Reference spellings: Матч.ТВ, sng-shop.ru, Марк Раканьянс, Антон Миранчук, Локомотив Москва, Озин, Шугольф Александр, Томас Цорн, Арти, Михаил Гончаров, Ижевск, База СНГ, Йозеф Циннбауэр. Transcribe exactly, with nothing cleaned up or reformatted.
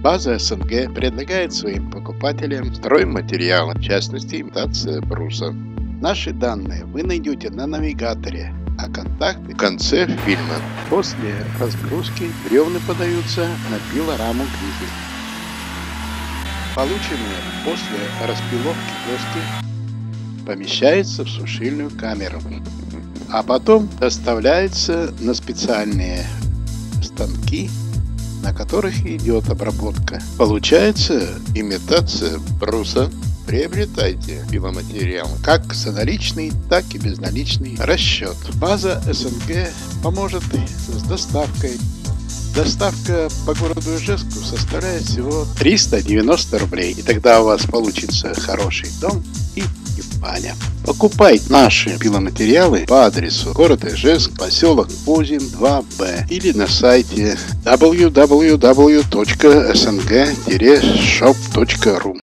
База СНГ предлагает своим покупателям стройматериалы, в частности имитация бруса. Наши данные вы найдете на навигаторе, а контакты в конце фильма. После разгрузки бревны подаются на пилораму книги. Полученные после распиловки доски помещаются в сушильную камеру, а потом доставляются на специальные станки, на которых идет обработка. Получается имитация бруса. Приобретайте пиломатериал как соналичный, так и безналичный расчет. База СНГ поможет с доставкой. Доставка по городу Ижевску составляет всего триста девяносто рублей, и тогда у вас получится хороший дом и баня. Покупайте наши пиломатериалы по адресу город Ижевск, поселок Озин два Б, или на сайте дабл ю дабл ю дабл ю точка эс эн джи шоп точка ру.